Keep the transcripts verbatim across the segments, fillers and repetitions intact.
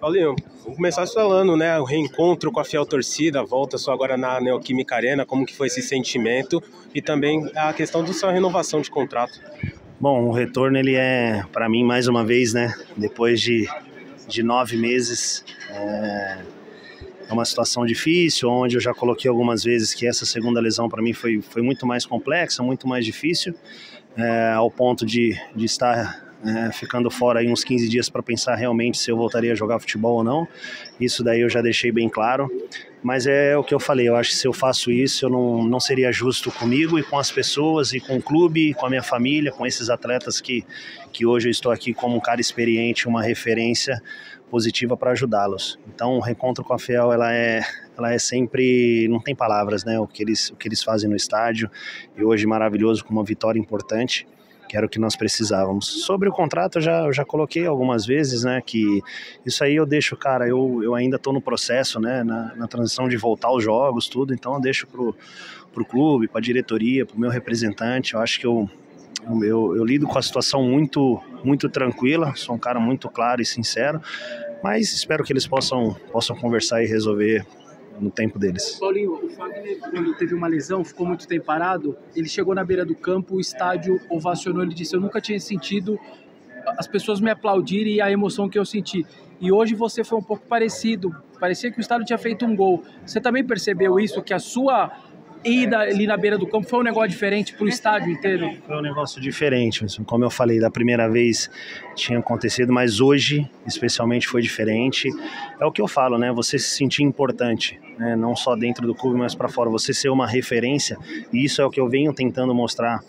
Paulinho, vou começar falando, né, o reencontro com a Fiel Torcida, volta só agora na Neo Química Arena, como que foi esse sentimento e também a questão da sua renovação de contrato. Bom, o retorno ele é, para mim, mais uma vez, né, depois de, de nove meses, é, é uma situação difícil, onde eu já coloquei algumas vezes que essa segunda lesão para mim foi, foi muito mais complexa, muito mais difícil, é, ao ponto de, de estar... É, ficando fora aí uns quinze dias para pensar realmente se eu voltaria a jogar futebol ou não. Isso daí eu já deixei bem claro. Mas é o que eu falei, eu acho que se eu faço isso, eu não, não seria justo comigo e com as pessoas, e com o clube, e com a minha família, com esses atletas que, que hoje eu estou aqui como um cara experiente, uma referência positiva para ajudá-los. Então o reencontro com a Fiel, ela é, ela é sempre, não tem palavras, né? O que eles, o que eles fazem no estádio, e hoje maravilhoso, com uma vitória importante, que era o que nós precisávamos. Sobre o contrato, eu já, eu já coloquei algumas vezes, né, que isso aí eu deixo, cara, eu, eu ainda estou no processo, né, na, na transição de voltar aos jogos, tudo, então eu deixo pro, pro clube, pra diretoria, pro meu representante. Eu acho que eu, eu, eu lido com a situação muito, muito tranquila, sou um cara muito claro e sincero, mas espero que eles possam, possam conversar e resolver no tempo deles. Paulinho, o Fagner, quando teve uma lesão, ficou muito tempo parado, ele chegou na beira do campo, o estádio ovacionou, ele disse, eu nunca tinha sentido as pessoas me aplaudirem e a emoção que eu senti. E hoje você foi um pouco parecido, parecia que o estádio tinha feito um gol. Você também percebeu isso, que a sua ida ali na beira do campo foi um negócio diferente para o estádio inteiro? Foi um negócio diferente, como eu falei, da primeira vez tinha acontecido, mas hoje especialmente foi diferente. É o que eu falo, né? Você se sentir importante, né? Não só dentro do clube, mas para fora, você ser uma referência, e isso é o que eu venho tentando mostrar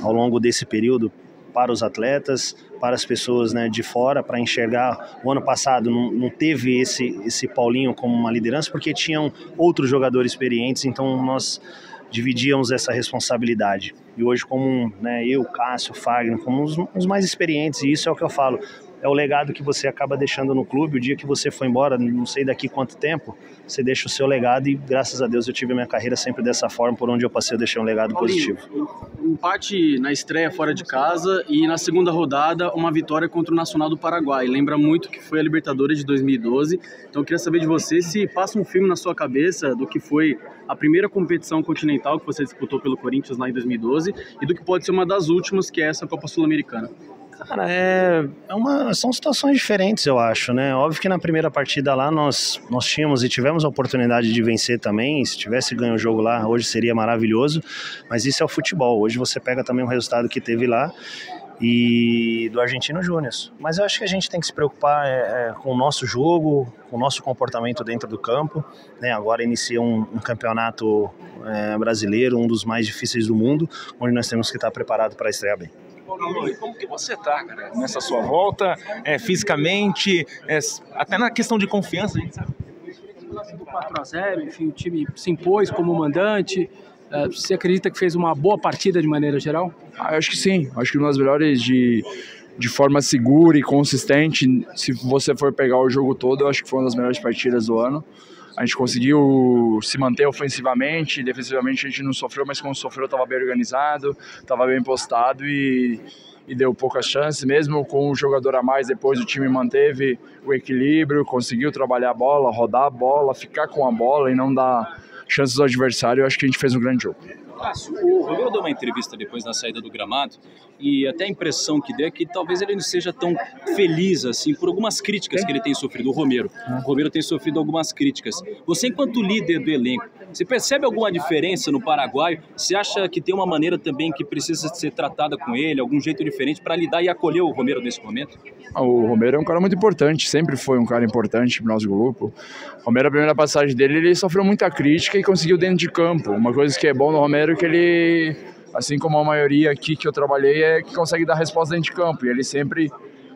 ao longo desse período para os atletas, para as pessoas, né, de fora, para enxergar. O ano passado não, não teve esse, esse Paulinho como uma liderança, porque tinham outros jogadores experientes, então nós dividíamos essa responsabilidade. E hoje, como, né, eu, Cássio, Fagner, como os, os mais experientes, e isso é o que eu falo, é o legado que você acaba deixando no clube. O dia que você foi embora, não sei daqui quanto tempo, você deixa o seu legado, e graças a Deus eu tive a minha carreira sempre dessa forma, por onde eu passei eu deixei um legado Paulinho, positivo. Um empate na estreia fora de casa e na segunda rodada uma vitória contra o Nacional do Paraguai, lembra muito que foi a Libertadores de dois mil e doze, então eu queria saber de você se passa um filme na sua cabeça do que foi a primeira competição continental que você disputou pelo Corinthians lá em dois mil e doze e do que pode ser uma das últimas, que é essa Copa Sul-Americana. Cara, é, é uma, são situações diferentes, eu acho, né? Óbvio que na primeira partida lá nós, nós tínhamos e tivemos a oportunidade de vencer também. Se tivesse ganho o jogo lá, hoje seria maravilhoso. Mas isso é o futebol. Hoje você pega também o resultado que teve lá e do Argentinos Juniors. Mas eu acho que a gente tem que se preocupar é, é, com o nosso jogo, com o nosso comportamento dentro do campo, né? Agora inicia um, um campeonato é, brasileiro, um dos mais difíceis do mundo, onde nós temos que estar preparado para estrear bem. Como que você tá, cara, nessa sua volta, é, fisicamente, é, até na questão de confiança, a gente sabe? quatro a zero, enfim, o time se impôs como mandante. É, você acredita que fez uma boa partida de maneira geral? Ah, eu acho que sim, acho que uma das melhores de, de forma segura e consistente. Se você for pegar o jogo todo, eu acho que foi uma das melhores partidas do ano. A gente conseguiu se manter ofensivamente, defensivamente a gente não sofreu, mas quando sofreu estava bem organizado, estava bem postado e, e deu poucas chances. Mesmo com um jogador a mais, depois o time manteve o equilíbrio, conseguiu trabalhar a bola, rodar a bola, ficar com a bola e não dar chances ao adversário. Eu acho que a gente fez um grande jogo. O Romero deu uma entrevista depois da saída do Gramado e até a impressão que deu é que talvez ele não seja tão feliz assim por algumas críticas que ele tem sofrido, o Romero. O Romero tem sofrido algumas críticas. Você, enquanto líder do elenco, você percebe alguma diferença no Paraguai? Você acha que tem uma maneira também que precisa ser tratada com ele, algum jeito diferente para lidar e acolher o Romero nesse momento? O Romero é um cara muito importante, sempre foi um cara importante para o nosso grupo. O Romero, a primeira passagem dele, ele sofreu muita crítica e conseguiu dentro de campo. Uma coisa que é bom no Romero que ele, assim como a maioria aqui que eu trabalhei, é que consegue dar resposta dentro de campo, e ele sempre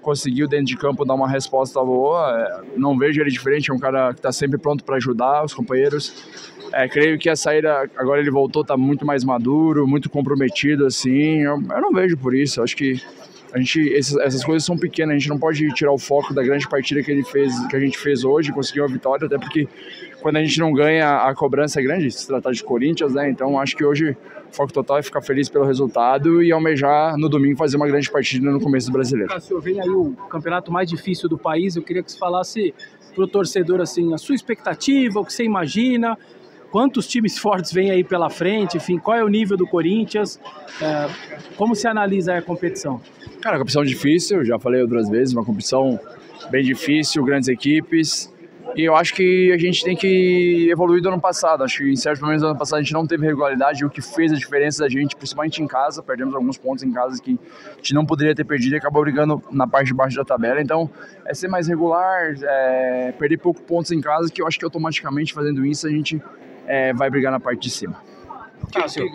conseguiu dentro de campo dar uma resposta boa. Não vejo ele diferente, é um cara que está sempre pronto para ajudar os companheiros. É, creio que a saída, agora ele voltou, está muito mais maduro, muito comprometido, assim, eu, eu não vejo por isso, acho que A gente, essas, essas coisas são pequenas, a gente não pode tirar o foco da grande partida que, ele fez, que a gente fez hoje, conseguiu a vitória, até porque quando a gente não ganha, a cobrança é grande, se tratar de Corinthians, né? Então acho que hoje o foco total é ficar feliz pelo resultado e almejar no domingo fazer uma grande partida no começo do Brasileiro. Cássio, vem aí o campeonato mais difícil do país, eu queria que você falasse pro torcedor assim, a sua expectativa, o que você imagina, quantos times fortes vêm aí pela frente, enfim, qual é o nível do Corinthians, é, como se analisa a competição? Cara, a competição difícil, já falei outras vezes, uma competição bem difícil, grandes equipes, e eu acho que a gente tem que evoluir do ano passado, acho que em certos momentos do ano passado a gente não teve regularidade, o que fez a diferença da gente, principalmente em casa, perdemos alguns pontos em casa que a gente não poderia ter perdido e acabou brigando na parte de baixo da tabela, então é ser mais regular, é, perder poucos pontos em casa, que eu acho que automaticamente fazendo isso a gente É, vai brigar na parte de cima. Cássio.